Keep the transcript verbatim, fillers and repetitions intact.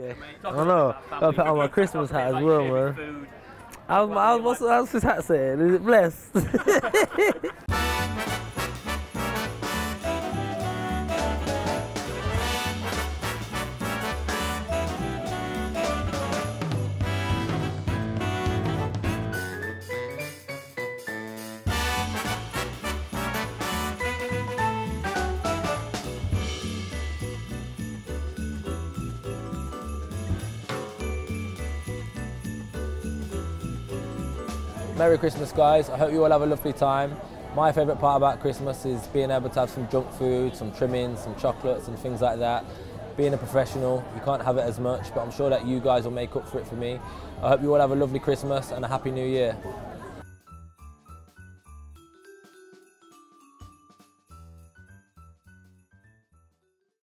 okay. I don't know. I put on my Christmas hat as well, man. I was, I was, what's, what's his hat saying? Is it blessed? Merry Christmas, guys. I hope you all have a lovely time. My favourite part about Christmas is being able to have some junk food, some trimmings, some chocolates and things like that. Being a professional, you can't have it as much, but I'm sure that you guys will make up for it for me. I hope you all have a lovely Christmas and a Happy New Year.